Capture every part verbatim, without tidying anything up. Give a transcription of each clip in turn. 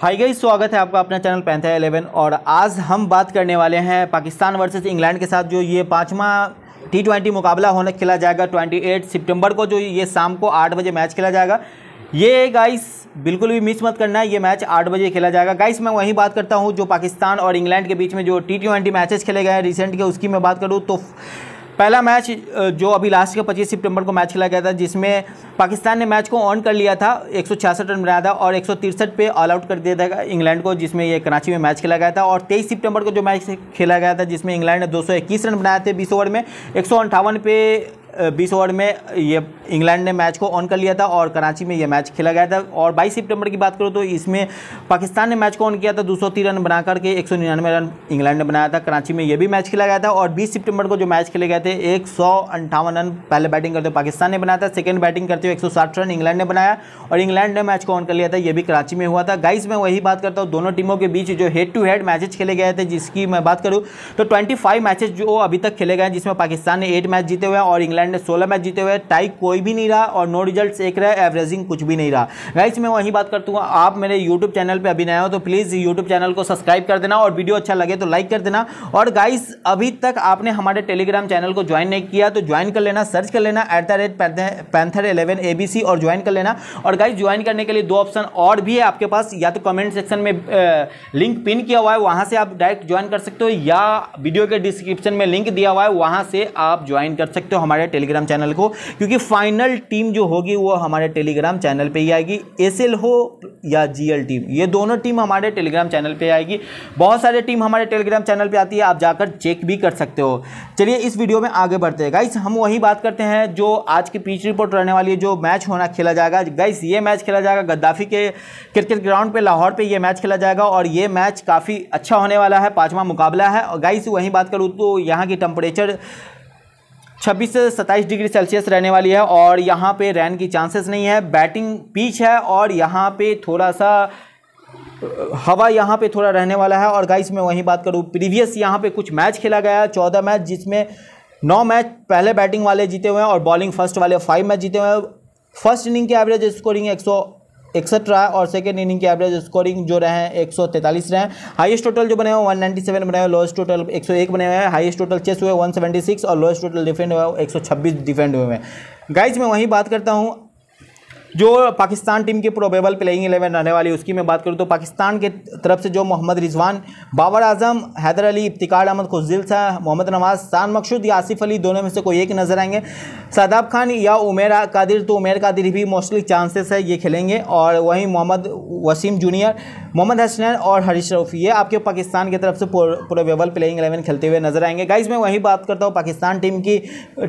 Hi guys, स्वागत है आपका अपना चैनल पैंथर ग्यारह और आज हम बात करने वाले हैं पाकिस्तान वर्सेस इंग्लैंड के साथ जो ये पाँचवा टी ट्वेंटी मुकाबला होने खेला जाएगा अट्ठाईस सितंबर को, जो ये शाम को आठ बजे मैच खेला जाएगा। ये गाइस बिल्कुल भी मिस मत करना है, ये मैच आठ बजे खेला जाएगा। गाइस मैं वही बात करता हूँ जो पाकिस्तान और इंग्लैंड के बीच में जो टी ट्वेंटी मैचेस खेले गए हैं रिसेंट के, उसकी मैं बात करूँ तो पहला मैच जो अभी लास्ट के पच्चीस सितंबर को मैच खेला गया था जिसमें पाकिस्तान ने मैच को ऑन कर लिया था, एक सौ छियासठ रन बनाया था और एक सौ तिरसठ पे ऑल आउट कर दिया था इंग्लैंड को, जिसमें ये कराची में मैच खेला गया था। और तेईस सितंबर को जो मैच खेला गया था जिसमें इंग्लैंड ने दो सौ इक्कीस रन बनाए थे बीस ओवर में, एक सौ अंठावन पे बीस ओवर में ये इंग्लैंड ने मैच को ऑन कर लिया था और कराची में ये मैच खेला गया था। और बाईस सितंबर की बात करो तो इसमें पाकिस्तान ने मैच को ऑन किया था दो सौ तीन रन बना करके, एक सौ निन्यानवे रन इंग्लैंड ने बनाया था। कराची में ये भी मैच खेला गया था। और बीस सितंबर को जो मैच खेले गए थे एक सौ अंठावन रन पहले बैटिंग करते हुए पाकिस्तान ने बनाया था, सेकेंड बैटिंग करते हुए एक सौ साठ रन इंग्लैंड ने बनाया और इंग्लैंड ने मैच को ऑन कर लिया था। ये भी कराची में हुआ था। गाइस मैं वही बात करता हूँ दोनों टीमों के बीच जो हेड टू हेड मैचेज खेले गए थे, जिसकी मैं बात करूँ तो ट्वेंटी फाइव मैचेज जो अभी तक खेले गए हैं जिसमें पाकिस्तान ने एट मैच जीते हुए और इंग्लैंड ने सोलह मैच जीते हुए, टाई कोई भी नहीं रहा और नो रिजल्ट्स एक रहा, एवरेजिंग कुछ भी नहीं रहा। गाइस मैं वही बात करता हूँ, आप मेरे यूट्यूब चैनल पे अभी नए हो तो प्लीज़ यूट्यूब चैनल को सब्सक्राइब कर देना और वीडियो अच्छा लगे तो लाइक कर देना। और गाइस अभी तक आपने हमारे टेलीग्राम चैनल को ज्वाइन नहीं किया तो ज्वाइन कर लेना, सर्च कर लेना at the rate panther eleven A B C और ज्वाइन कर लेना। और गाइस ज्वाइन करने के लिए दो ऑप्शन और भी है आपके पास, या तो कमेंट सेक्शन में लिंक पिन किया हुआ है वहाँ से आप डायरेक्ट ज्वाइन कर सकते हो, या वीडियो के डिस्क्रिप्शन में लिंक दिया हुआ है वहाँ से आप ज्वाइन कर सकते हो हमारे टेलीग्राम चैनल को, क्योंकि फाइनल टीम जो होगी वो हमारे टेलीग्राम चैनल पे ही आएगी। एसएल हो या जीएल टीम, ये दोनों टीम हमारे टेलीग्राम चैनल पे आएगी। बहुत सारे टीम हमारे टेलीग्राम चैनल पे आती है, आप जाकर चेक भी कर सकते हो। चलिए इस वीडियो में आगे बढ़ते हैं। गाइस हम वही बात करते हैं जो आज की पिच रिपोर्ट रहने वाली है, जो मैच होना खेला जाएगा। गाइस ये मैच खेला जाएगा गद्दाफी के क्रिकेट ग्राउंड पर, लाहौर पर यह मैच खेला जाएगा और ये मैच काफ़ी अच्छा होने वाला है, पाँचवा मुकाबला है। और गाइस वहीं बात करूँ तो यहाँ की टेम्परेचर छब्बीस से सत्ताईस डिग्री सेल्सियस रहने वाली है और यहाँ पे रेन की चांसेस नहीं है। बैटिंग पिच है और यहाँ पे थोड़ा सा हवा यहाँ पे थोड़ा रहने वाला है। और गाइस मैं वही बात करूँ, प्रीवियस यहाँ पे कुछ मैच खेला गया है चौदह मैच, जिसमें नौ मैच पहले बैटिंग वाले जीते हुए हैं और बॉलिंग फर्स्ट वाले फाइव मैच जीते हुए हैं। फर्स्ट इनिंग की एवरेज स्कोरिंग एक सौ इकसठ रहा है और सेकेंड इनिंग की एवरेज स्कोरिंग जो रहे हैं एक सौ तैंतालीस रहे हैं। हाईएस्ट टोटल जो बने हुए एक सौ सत्तानवे बने हुए, लोएस्ट टोटल एक सौ एक बने हुए हैं। हाईएस्ट टोटल चेस हुए एक सौ छिहत्तर और लोएस्ट टोटल डिफेंड हुआ एक सौ छब्बीस डिफेंड हुए हैं। गाइस मैं वही बात करता हूँ जो पाकिस्तान टीम की प्रोबेबल प्लेइंग इलेवन रहने वाली है, उसकी मैं बात करूँ तो पाकिस्तान के तरफ से जो मोहम्मद रिजवान, बाबर आजम, हैदर अली, इफ्तिखार अहमद, खुशदिल शाह, मोहम्मद नवाज, शान मकसूद या आसिफ अली, दोनों में से कोई एक नज़र आएंगे। शादाब खान या उमेरा कादिर, तो उमेरा कादिर भी मोस्टली चांसेस है ये खेलेंगे। और वहीं मोहम्मद वसीम जूनियर, मोहम्मद हसनैन और हारिस रऊफ, ये आपके पाकिस्तान की तरफ से प्रोबेबल प्लेइंग इलेवन खेलते हुए नजर आएंगे। गाइस मैं वही बात करता हूँ पाकिस्तान टीम की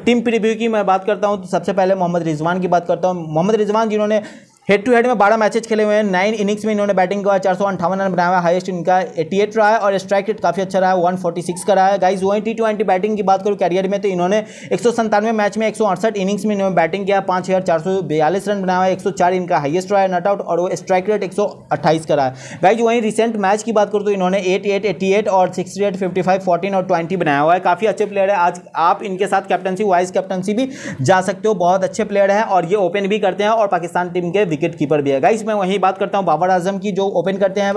टीम प्रीव्यू की मैं बात करता हूँ तो सबसे पहले मोहम्मद रिजवान की बात करता हूँ। मोहम्मद रिजवान इन्होंने हेड टू हेड में बारह मैचेस खेले हुए हैं, नाइन इनिंग्स में इन्होंने बैटिंग का चार सौ अंठावन रन बनाया हुआ है, हाईएस्ट इनका अट्ठासी रहा है और स्ट्राइक रेट काफ़ी अच्छा रहा है एक सौ छियालीस का रहा है। गाइस वहीं टी ट्वेंटी बैटिंग की बात करूं कैरियर में तो इन्होंने एक सौ संतानवे मैच में एक सौ अड़सठ इनिंग्स में इन्होंने बैटिंग किया, पाँच हज़ार चार सौ बयालीस रन बनाया है, एक सौ चार इनका हाइएस्ट रहा है नॉट आउट और वो स्ट्राइक रेट एक सौ अट्ठाईस का रहा है। गाइस वहीं रिसेंट मैच की बात करूँ तो इन्होंने अट्ठासी अट्ठासी और sixty eight fifty five fourteen और ट्वेंटी बनाया हुआ है। काफ़ी अच्छे प्लेयर है, आज आप इनके साथ कैप्टनसी वाइस कैप्टनसी भी जा सकते हो, बहुत अच्छे प्लेयर हैं और ये ओपन भी करते हैं और पाकिस्तान टीम के विकेट कीपर भी है। गाइस मैं वही बात करता हूं बाबर आजम की जो ओपन करते हैं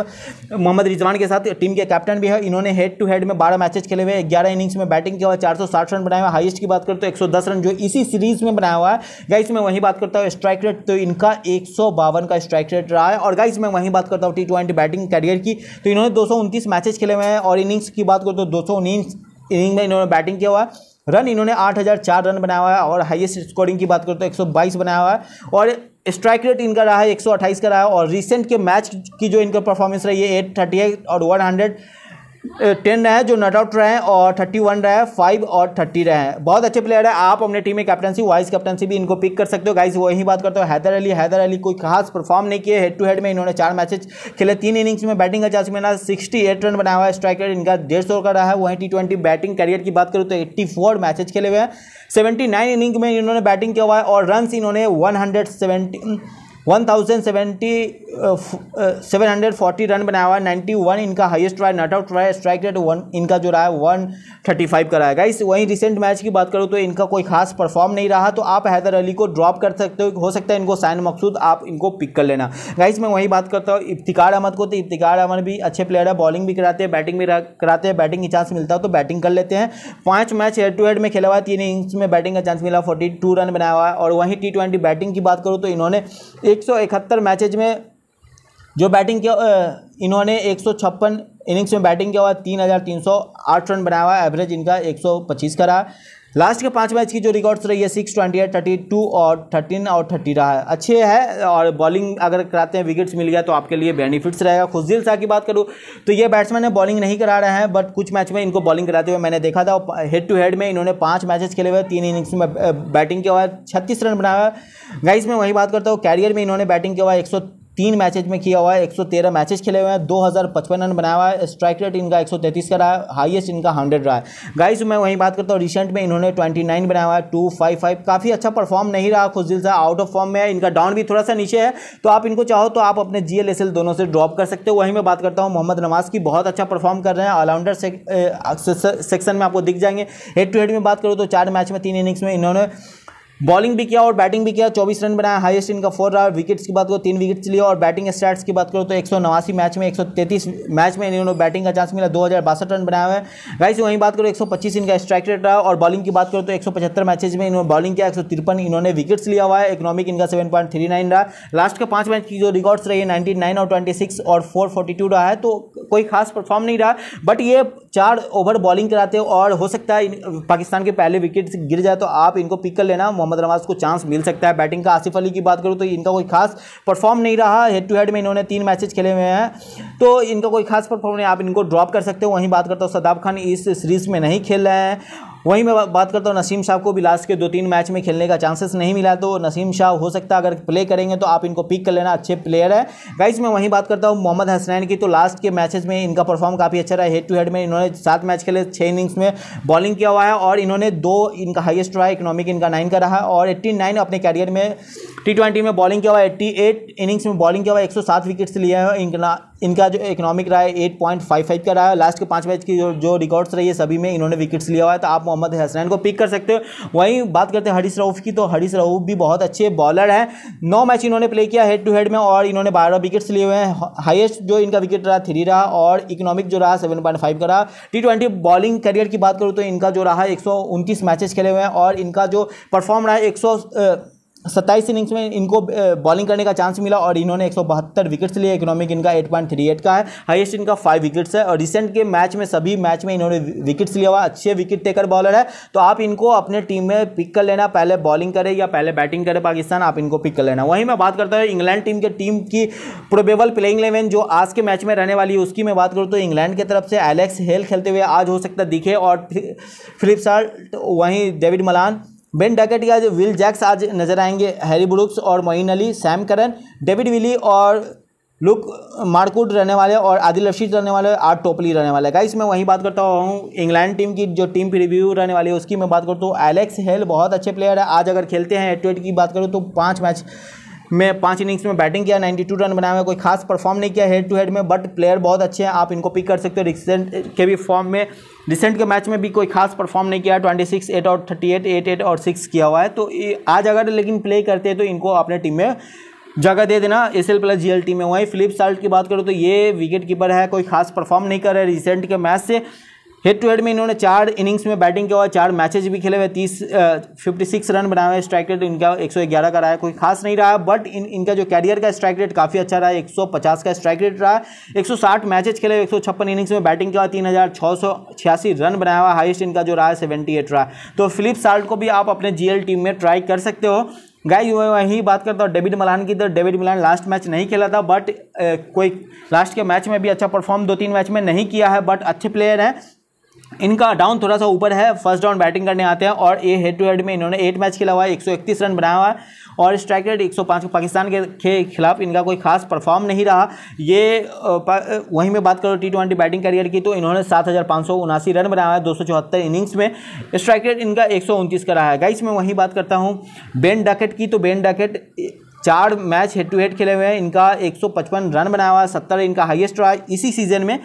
मोहम्मद रिजवान के साथ, टीम के कैप्टन भी है। इन्होंने हेड टू हेड में बारह मैचेस खेले हुए, ग्यारह इनिंग्स में बैटिंग किया हुआ, चार सौ साठ रन बनाए हुए, हाईएस्ट की बात करें तो एक सौ दस रन जो इसी सीरीज में बनाया हुआ है। गाइस मैं वही बात करता हूँ स्ट्राइक रेट तो इनका एक सौ बावन का स्ट्राइक रेट रहा है। और गाइस मैं वही बात करता हूँ टी ट्वेंटी बैटिंग कैरियर की तो इन्होंने दो सौ उनतीस मैचेज खेले हुए हैं और इनिंग्स की बात करें तो दो सौ उन्नीस इनिंग में इन्होंने बैटिंग किया हुआ, रन इन्होंने आठ हज़ार चार रन बनाया हुआ है और हाईएस्ट स्कोरिंग की बात करें तो एक सौ बाईस बनाया हुआ है और स्ट्राइक रेट इनका रहा है एक सौ अट्ठाईस का रहा है। और रिसेंट के मैच की जो इनका परफॉर्मेंस रही है आठ सौ अड़तीस और एक सौ दस रहा है जो नॉट आउट रहे हैं और इकतीस रहा है, पाँच और तीस रहे हैं। बहुत अच्छे प्लेयर है, आप अपने टीम में कैप्टनसी वाइस कैप्टनसी भी इनको पिक कर सकते हो। गाइस वही बात करते हो हैदर अली, हैदर अली कोई खास परफॉर्म नहीं किए हेड टू हेड में, इन्होंने चार मैचेस खेले, तीन इनिंग्स में बैटिंग का चार्ज मिला, सिक्सटी एट रन बनाया हुआ है, स्ट्राइक रेट इनका डेढ़ सौ का रहा है। वहीं टी ट्वेंटी बैटिंग करियर की बात करूँ तो एट्टी फोर मैचेज खेले हुए हैं, सेवेंटी नाइन इनिंग में इन्होंने बैटिंग किया हुआ है और रन इन्होंने one hundred seventy one thousand seventy seven hundred forty run बनाया हुआ है। नाइन्टी वन इनका हाईएस्ट रहा है, नॉट आउट रहा है। स्ट्राइक रेट वन इनका जो रहा है वन थर्टी फाइव का रहेगा। इस वहीं रिसेंट मैच की बात करूँ तो इनका कोई खास परफॉर्म नहीं रहा, तो आप हैदर अली को ड्रॉप कर सकते हो, हो सकता है इनको शान मकसूद आप इनको पिक कर लेना। गाइस मैं वही बात करता हूँ इफ्तिखार अहमद को, तो इफ्तिखार अहमद भी अच्छे प्लेयर है, बॉलिंग भी कराते हैं बैटिंग भी कराते हैं, बैटिंग की चांस मिलता है तो बैटिंग कर लेते हैं। पाँच मैच हेड टू हेड में खेला हुआ है, तीन इनिंग्स में बैटिंग का चांस मिला, फोर्टी टू रन बनाया हुआ है। और वहीं टी ट्वेंटी बैटिंग की बात करूँ तो इन्होंने एक सौ इकहत्तर मैचेज में जो बैटिंग किया, इन्होंने एक सौ छप्पन इनिंग्स में बैटिंग किया हुआ, तीन हज़ार तीन सौ आठ रन बनाया हुआ है, एवरेज इनका एक सौ पच्चीस का रहा। लास्ट के पांच मैच की जो रिकॉर्ड्स रही है six twenty eight thirty two और थर्टीन और थर्टी रहा है, अच्छे है। और बॉलिंग अगर कराते हैं विकेट्स मिल गया तो आपके लिए बेनिफिट्स रहेगा। खुशदिल शाह की बात करूँ तो ये बैट्समैन है, बॉलिंग नहीं करा रहे हैं, बट कुछ मैच में इनको बॉलिंग कराते हुए मैंने देखा था। हेड टू हेड में इन्होंने पाँच मैचेस खेले हुए, तीन इनिंग्स में बैटिंग किया हुआ है, छत्तीस रन बनाया हुआ। गाइस मैं वही बात करता हूँ कैरियर में इन्होंने बैटिंग किया हुआ है, एक सौ तीन मैचेज में किया हुआ है, एक सौ तेरह मैचेज खेले हुए हैं, दो हज़ार पचपन रन बनाया हुआ है। स्ट्राइक रेट इनका एक सौ तैंतीस का रहा है, हाईएस्ट इनका हंड्रेड रहा है। गाइस मैं वही बात करता हूँ रिसेंट में इन्होंने उनतीस बनाया हुआ है, टू फिफ्टी फाइव, काफ़ी अच्छा परफॉर्म नहीं रहा। Khushdil Shah out of form में है, इनका डाउन भी थोड़ा सा नीचे है, तो आप इनको चाहो तो आप अपने जी एल एस एल दोनों से ड्रॉप कर सकते हो। वहीं मैं बात करता हूँ मोहम्मद नवाज की, बहुत अच्छा परफॉर्म कर रहे हैं, ऑलराउंडर सेक्शन में आपको दिख जाएंगे। हेड टू हेड में बात करूँ तो चार मैच में तीन इनिंग्स में इन्होंने बॉलिंग भी किया और बैटिंग भी किया, चौबीस रन बनाया, हाईएस्ट इनका फोर रहा। विकेट्स की बात करो तीन विकेट्स लिए, और बैटिंग स्टैट्स की बात करो तो एक सौ नवासी मैच में एक सौ तैंतीस मैच में इन्होंने बैटिंग का चांस मिला, दो हज़ार बासठ रन बनाए हुए हैं। गाइस वहीं बात करो एक सौ पच्चीस इनका स्ट्राइक रेट रहा, और बॉलिंग की बात करो तो एक सौ पचहत्तर मैचेज में इन्होंने बॉलिंग किया, एक सौ तिरपन इन्होंने विकेट्स लिया हुआ है। इकोनॉमिक इनका सेवन पॉइंट थ्री नाइन रहा। लास्ट के पाँच मैच की जो रिकॉर्ड्स रही है नाइन्टी नाइन और ट्वेंटी सिक्स और फोर फोर्टी टू रहा है, तो कोई खास परफॉर्म नहीं रहा। बट ये चार ओवर बॉलिंग कराते हो और हो सकता है पाकिस्तान के पहले विकेट गिर जाए, तो आप इनको पिक कर लेना, मोहम्मद नवाज को चांस मिल सकता है। बैटिंग का आसिफ अली की बात करूं तो इनका कोई खास परफॉर्म नहीं रहा, हेड टू हेड में इन्होंने तीन मैचेस खेले हुए हैं, तो इनका कोई खास परफॉर्म नहीं, आप इनको ड्रॉप कर सकते हो। वहीं बात करता हूं शादाब खान इस सीरीज में नहीं खेल रहे हैं। वहीं मैं बात करता हूँ नसीम शाह को भी लास्ट के दो तीन मैच में खेलने का चांसेस नहीं मिला, तो नसीम शाह हो सकता है अगर प्ले करेंगे तो आप इनको पिक कर लेना, अच्छे प्लेयर है। गाइस मैं वहीं बात करता हूँ मोहम्मद हसनैन की, तो लास्ट के मैचेस में इनका परफॉर्म काफ़ी अच्छा रहा है। हेड टू हेड में इन्होंने सात मैच खेले, छः इनिंग्स में बॉलिंग किया हुआ है, और इन्होंने दो इनका हाइएस्ट रहा है, इकोनॉमिक इनका नाइन का रहा, और एट्टी नाइन अपने कैरियर में टी ट्वेंटी में बॉलिंग किया हुआ है, एट्टी एट इनिंग्स में बॉलिंग किया हुआ है, एक सौ सात विकेट्स लिए हैं। इनका इनका जो इकोनॉमिक रहा है एट पॉइंट फाइव फाइव का रहा है। लास्ट के पाँच मैच की जो, जो रिकॉर्ड्स रही है सभी में इन्होंने विकेट्स लिया हुआ है, तो आप मोहम्मद हसनैन को पिक कर सकते हो। वहीं बात करते हैं हारिस रऊफ की, तो हारिस रऊफ भी बहुत अच्छे बॉलर हैं, नौ मैच इन्होंने प्ले किया हेड टू हेड में और इन्होंने बारह विकेट्स लिए हुए हैं। हाइएस्ट जो इनका विकेट रहा थ्री रहा, और इकोनॉमिक जो रहा सेवन पॉइंट फाइव का रहा। टी ट्वेंटी बॉलिंग करियर की बात करूँ तो इनका जो रहा एक सौ उनतीस मैचेस खेले हुए हैं, और इनका जो परफॉर्म रहा है एक सौ सत्ताईस इनिंग्स में इनको बॉलिंग करने का चांस मिला, और इन्होंने एक सौ बहत्तर विकेट्स लिए। इकोनॉमिक इनका एट पॉइंट थ्री एट का है, हाईएस्ट इनका फाइव विकेट्स है, और रिसेंट के मैच में सभी मैच में इन्होंने विकेट्स लिया हुआ, अच्छे विकेट टेकर बॉलर है, तो आप इनको अपने टीम में पिक कर लेना, पहले बॉलिंग करे या पहले बैटिंग करे पाकिस्तान, आप इनको पिक कर लेना। वहीं मैं बात करता हूँ इंग्लैंड टीम के टीम की प्रोबेबल प्लेइंग इलेवन जो आज के मैच में रहने वाली है उसकी मैं बात करूँ तो इंग्लैंड की तरफ से एलेक्स हेल खेलते हुए आज हो सकता दिखे, और फिलिप साल्ट, वहीं डेविड मलान, बेन डकेट या विल जैक्स आज नजर आएंगे। हैरी ब्रुक्स और Moeen Ali, Sam Curran, David Willey और लुक मार्कुड रहने वाले, और आदिल रशीद रहने वाले, आर टोपली रहने वाले। गाइस मैं वही बात करता हूँ इंग्लैंड टीम की जो टीम रिव्यू रहने वाली है उसकी मैं बात करता हूँ। एलेक्स हेल बहुत अच्छे प्लेयर है, आज अगर खेलते हैं हेड टू हेड की बात करूँ तो पाँच मैच में पाँच इनिंग्स में बैटिंग किया, बानवे रन बनाया हुआ, कोई खास परफॉर्म नहीं किया हेड टू हेड में, बट प्लेयर बहुत अच्छे हैं, आप इनको पिक कर सकते हो। रिसेंट के भी फॉर्म में रिसेंट के मैच में भी कोई खास परफॉर्म नहीं किया, छब्बीस एट और अड़तीस एट एट और सिक्स किया हुआ है, तो आज अगर लेकिन प्ले करते हैं तो इनको अपने टीम में जगह दे देना S L plus G L team में। वहीं फिलिप साल्ट की बात करो तो ये विकेट कीपर है, कोई खास परफॉर्म नहीं कर रहे रिसेंट के मैच से। हेड टू हेड में इन्होंने चार इनिंग्स में बैटिंग किया हुआ, चार मैचेज भी खेले हुए, तीस फिफ्टी सिक्स रन बनाए हुए, स्ट्राइक रेट इनका एक सौ ग्यारह का रहा है, कोई खास नहीं रहा, बट इन इनका जो कैरियर का स्ट्राइक रेट काफ़ी अच्छा रहा है, एक सौ पचास का स्ट्राइक रेट रहा है। एक सौ साठ मैचेज खेले हुए, एक सौ छप्पन इनिंग्स में बैटिंग किया हुआ, तीन हज़ार छः सौ छियासी रन बनाया हुआ, हाइस्ट इनका जो रहा है सेवेंटी एट रहा है, तो फिलिप साल्ट को भी आप अपने जी एल टीम में ट्राई कर सकते हो। गाइस मैं वही बात करता हूँ डेविड मलान की, तो डेविड मलान लास्ट मैच नहीं खेला था, बट कोई लास्ट के मैच में भी अच्छा परफॉर्म दो तीन मैच में नहीं किया है, बट अच्छे प्लेयर हैं, इनका डाउन थोड़ा सा ऊपर है, फर्स्ट डाउन बैटिंग करने आते हैं, और ये हेड टू हेड में इन्होंने एट मैच खेला हुआ है, एक सौ इकतीस रन बनाया हुआ है, और स्ट्राइक रेट एक सौ पाँच। पाकिस्तान के खिलाफ इनका कोई खास परफॉर्म नहीं रहा। ये वहीं में बात करो टी ट्वेंटी बैटिंग करियर की, तो इन्होंने सात हज़ार पाँच सौ उनासी रन बनाया हुआ है, दो सौ चौहत्तर इनिंग्स में, स्ट्राइक रेट इनका एक सौ उनतीस का रहा है। गाइस मैं वहीं बात करता हूँ बेन डकेट की, तो बेन डकेट चार मैच हेड टू हेड खेले हुए हैं, इनका एक सौ पचपन रन बनाया हुआ है, सत्तर इनका हाईएस्ट रहा है इसी सीज़न में,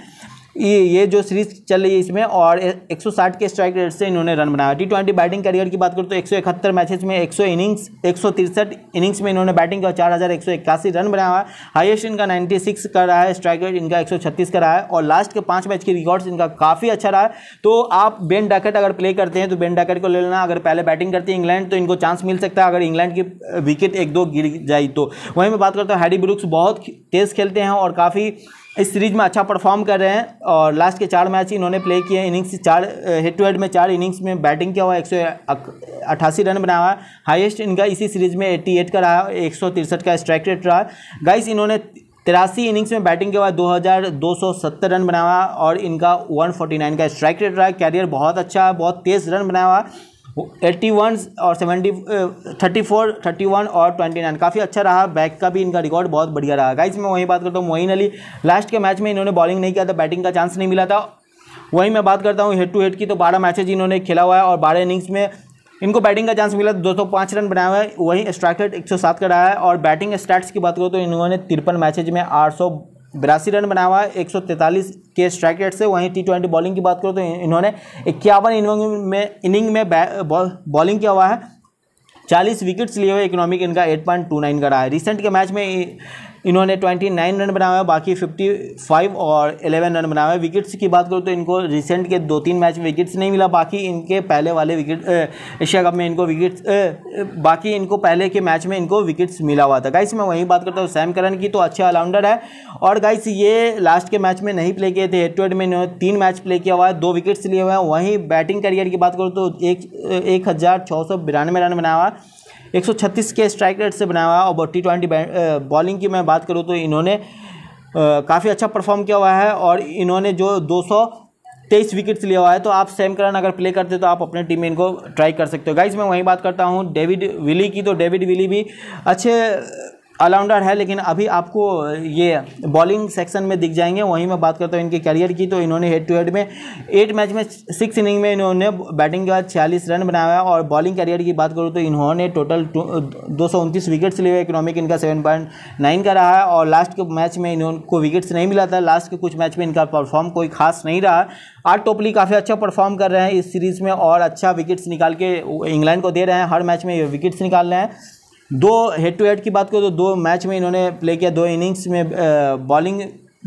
ये ये जो सीरीज चल रही है इसमें, और एक सौ साठ के स्ट्राइक रेट से इन्होंने रन बनाया। टी ट्वेंटी बैटिंग करियर की बात करें तो एक सौ इकहत्तर मैचेस में एक सौ इनिंग्स एक सौ तिरसठ इनिंग्स में इन्होंने बैटिंग का चार हज़ार एक सौ इक्यासी रन बनाया हुआ है, हाईएस्ट इनका छियानवे का रहा है, स्ट्राइक रेट इनका एक सौ छत्तीस का रहा है, और लास्ट के पाँच मैच की रिकॉर्ड्स इनका काफ़ी अच्छा रहा है। तो आप बेन डकेट अगर प्ले करते हैं तो बेन डकेट को ले लेना, अगर पहले बैटिंग करते हैं इंग्लैंड तो इनको चांस मिल सकता है अगर इंग्लैंड की विकेट एक दो गिर जाए तो। वहीं मैं बात करता हूँ हैरी ब्रुक्स बहुत तेज़ खेलते हैं और काफ़ी इस सीरीज में अच्छा परफॉर्म कर रहे हैं, और लास्ट के चार मैच इन्होंने प्ले किए हैं, इनिंग्स चार हेड टू हेड में चार इनिंग्स में बैटिंग किया हुआ एक सौ अट्ठासी रन बनाया हुआ है, हाईएस्ट इनका इसी सीरीज में अठासी का रहा है, एक सौ तिरसठ का स्ट्राइक रेट रहा। गाइस इन्होंने तिरासी इनिंग्स में बैटिंग के बाद दो हज़ार दो सौ सत्तर रन बनाया हुआ और इनका एक सौ उनचास का स्ट्राइक रेट रहा है, कैरियर बहुत अच्छा है, बहुत तेज़ रन बनाया हुआ है, इक्यासी और सत्तर चौंतीस इकतीस और उनतीस काफ़ी अच्छा रहा, बैक का भी इनका रिकॉर्ड बहुत बढ़िया रहा। गाइस मैं वही बात करता हूँ मोइन अली, लास्ट के मैच में इन्होंने बॉलिंग नहीं किया था, बैटिंग का चांस नहीं मिला था। वहीं मैं बात करता हूँ हेड टू हेड की तो बारह मैचेज इन्होंने खेला हुआ है और बारह इनिंग्स में इनको बैटिंग का चांस मिला दो सौ पाँच रन बनाया हुआ है, वहीं स्ट्राइक रेट एक सौ सात का रहा है, और बैटिंग स्टैट्स की बात करो तो इन्होंने तिरपन मैचेज में आठ सौ बिरासी रन बनाया हुआ है एक सौ तैंतालीस के स्ट्राइक रेट से। वहीं टी ट्वेंटी बॉलिंग की बात करो तो इन्होंने इक्यावन इनिंग में इनिंग में बॉलिंग किया हुआ है, चालीस विकेट्स लिए हुए, इकोनॉमिक इनका आठ पॉइंट दो नौ का रहा है। रिसेंट के मैच में इन्होंने उनतीस रन बनाया हुआ है, बाकी पचपन और ग्यारह रन बनाया हुआ है। विकेट्स की बात करो तो इनको रिसेंट के दो तीन मैच में विकेट्स नहीं मिला, बाकी इनके पहले वाले विकेट एशिया कप में इनको विकेट्स बाकी इनको पहले के मैच में इनको विकेट्स मिला हुआ था। गाइस मैं वही बात करता हूँ सैम करन की तो अच्छे ऑलराउंडर है, और गाइस ये लास्ट के मैच में नहीं प्ले किए थे, हेड टू हेड में इन्होंने तीन मैच प्ले किया हुआ है, दो विकेट्स लिए हुए हैं। वहीं बैटिंग करियर की बात करो तो एक हज़ार छः सौ बिरानवे रन बनाया हुआ है, एक सौ छत्तीस के स्ट्राइक रेट से बनाया हुआ, और टी ट्वेंटी बॉलिंग की मैं बात करूँ तो इन्होंने काफ़ी अच्छा परफॉर्म किया हुआ है और इन्होंने जो दो सौ तेईस विकेट्स लिया हुआ है। तो आप सैम करन अगर प्ले करते तो आप अपने टीम में इनको ट्राई कर सकते हो। गाइस मैं वहीं बात करता हूँ डेविड विली की तो डेविड विली भी अच्छे ऑलराउंडर है, लेकिन अभी आपको ये बॉलिंग सेक्शन में दिख जाएंगे। वहीं मैं बात करता हूँ इनके करियर की तो इन्होंने हेड टू हेड में एट मैच में सिक्स इनिंग में इन्होंने बैटिंग के बाद छियालीस रन बनाया है, और बॉलिंग करियर की बात करूँ तो इन्होंने टोटल दो सौ उनतीस विकेट्स लिए हुए, इकोनॉमिक इनका सेवन पॉइंट नाइन का रहा है, और लास्ट के मैच में इनको विकेट्स नहीं मिला था, लास्ट के कुछ मैच में इनका परफॉर्म कोई खास नहीं रहा। आर टोपली काफ़ी अच्छा परफॉर्म कर रहे हैं इस सीरीज़ में और अच्छा विकेट्स निकाल के इंग्लैंड को दे रहे हैं, हर मैच में ये विकेट्स निकाल रहे हैं। दो हेड टू हेड की बात करें तो दो मैच में इन्होंने प्ले किया, दो इनिंग्स में बॉलिंग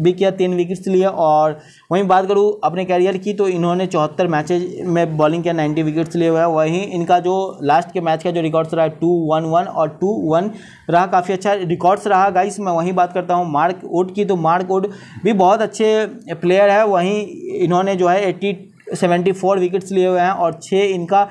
भी किया, तीन विकेट्स लिए, और वहीं बात करूं अपने कैरियर की तो इन्होंने चौहत्तर मैचेज में बॉलिंग किया, नब्बे विकेट्स लिए हुए हैं। वहीं इनका जो लास्ट के मैच का जो रिकॉर्ड्स रहा टू वन वन और टू वन रहा, काफ़ी अच्छा रिकॉर्ड्स रहा। गाइस मैं वहीं बात करता हूं मार्क वुड की तो मार्क वुड भी बहुत अच्छे प्लेयर है, वहीं इन्होंने जो है एट्टी सेवेंटी फोर विकेट्स लिए हुए हैं, और छः इनका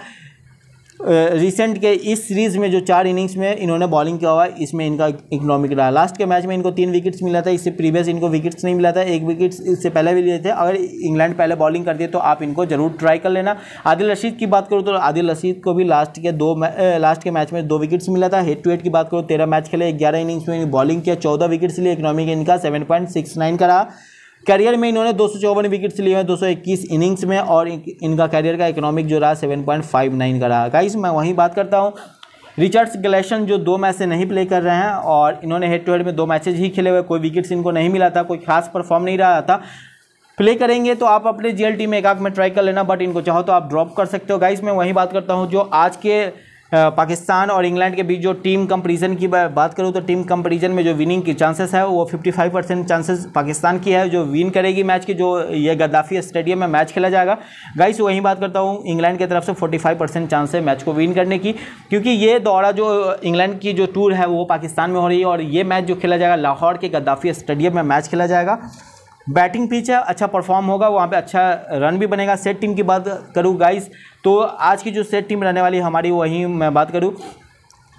रिसेंट के इस सीरीज़ में जो चार इनिंग्स में इन्होंने बॉलिंग किया हुआ है इसमें इनका इकोनॉमिक रहा। लास्ट के मैच में इनको तीन विकेट्स मिला था, इससे प्रीवियस इनको विकेट्स नहीं मिला था, एक विकेट्स इससे पहले भी लिए थे। अगर इंग्लैंड पहले बॉलिंग कर दिए तो आप इनको ज़रूर ट्राई कर लेना। आदिल रशीद की बात करूँ तो आदिल रशीद को भी लास्ट के दो लास्ट के मैच में दो विकेट्स मिला था। हेड टू हेड की बात करूँ तेरह मैच खेले, ग्यारह इनिंग्स में बॉलिंग किया, चौदह विकेट्स लिए, इकोनॉमिक इनका सेवन पॉइंट सिक्स नाइन का रहा। करियर में इन्होंने दो सौ चौवन विकेट्स लिए हैं दो सौ इक्कीस इनिंग्स में, और इनका करियर का इकोनॉमिक जो रहा सात पॉइंट पाँच नौ का रहा। गाइस मैं वहीं बात करता हूं रिचर्ड ग्लीसन जो दो मैच से नहीं प्ले कर रहे हैं और इन्होंने हेड टू हेड में दो मैचेज ही खेले हुए, कोई विकेट्स इनको नहीं मिला था, कोई खास परफॉर्म नहीं रहा था। प्ले करेंगे तो आप अपने जी एल टी में एक आग में ट्राई कर लेना, बट इनको चाहो तो आप ड्रॉप कर सकते हो। गाइस मैं वहीं बात करता हूँ जो आज के पाकिस्तान और इंग्लैंड के बीच जो टीम कंपैरिजन की बात करूँ तो टीम कंपैरिजन में जो विनिंग की चांसेस है वो पचपन परसेंट चांसेस पाकिस्तान की है जो विन करेगी मैच की, जो ये गद्दाफी स्टेडियम में मैच खेला जाएगा। गाइस वहीं बात करता हूँ इंग्लैंड की तरफ से पैंतालीस परसेंट चांस है मैच को विन करने की, क्योंकि ये दौरा जो इंग्लैंड की जो टूर है वो पाकिस्तान में हो रही है और ये मैच जो खेला जाएगा लाहौर के गद्दाफी स्टेडियम में मैच खेला जाएगा। बैटिंग पिच है, अच्छा परफॉर्म होगा, वहाँ पे अच्छा रन भी बनेगा। सेट टीम की बात करूँ गाइस तो आज की जो सेट टीम रहने वाली हमारी वही मैं बात करूँ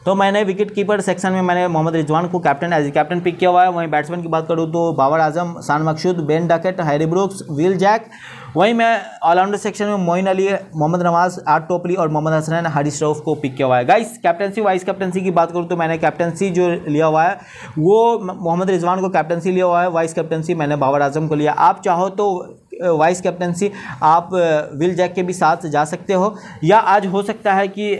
तो मैंने विकेट कीपर सेक्शन में मैंने मोहम्मद रिजवान को captain as a captain pick किया हुआ है। वहीं बैट्समैन की बात करूं तो Babar Azam, Shan Masood, Ben Duckett, Harry Brooks, Will Jacks. वहीं मैं ऑलराउंडर सेक्शन में मोइन अली, मोहम्मद नवाज, आर टोपली और मोहम्मद हसनैन, हारिस रऊफ को पिक किया हुआ है। गाइस कैप्टनसी वाइस कैप्टनसी की बात करूँ तो मैंने कैप्टनसी जो लिया हुआ है वो मोहम्मद रिजवान को कैप्टनसी लिया हुआ है, वाइस कैप्टनसी मैंने बाबर आजम को लिया। आप चाहो तो वाइस कैप्टनसी आप विल जैक्स के भी साथ जा सकते हो, या आज हो सकता है कि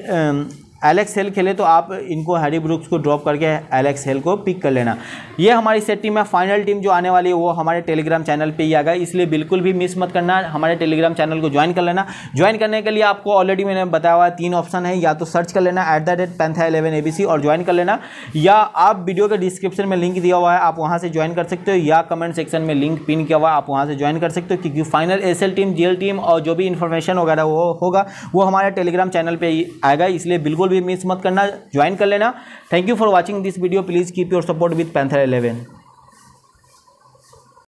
एलेक्स हेल खेले तो आप इनको हैरी ब्रुक्स को ड्रॉप करके एलेक्स हेल को पिक कर लेना। ये हमारी सेट टीम है। फाइनल टीम जो आने वाली है वो हमारे टेलीग्राम चैनल पे ही आ गई, इसलिए बिल्कुल भी मिस मत करना। हमारे टेलीग्राम चैनल को ज्वाइन कर लेना। ज्वाइन करने के लिए आपको ऑलरेडी मैंने बताया हुआ तीन ऑप्शन है, या तो सर्च कर लेना at the rate panther eleven A B C और ज्वाइन कर लेना, या आप वीडियो के डिस्क्रिप्शन में लिंक दिया हुआ है आप वहाँ से ज्वाइन कर सकते हो, या कमेंट सेक्शन में लिंक पिन किया हुआ है आप वहाँ से ज्वाइन कर सकते हो, क्योंकि final S L team G L team और जो भी इन्फॉर्मेशन वगैरह वो होगा वो हमारे टेलीग्राम चैनल पर आएगा, इसलिए बिल्कुल भी मिस मत करना, ज्वाइन कर लेना। Thank you for watching this video. Please keep your support with panther eleven.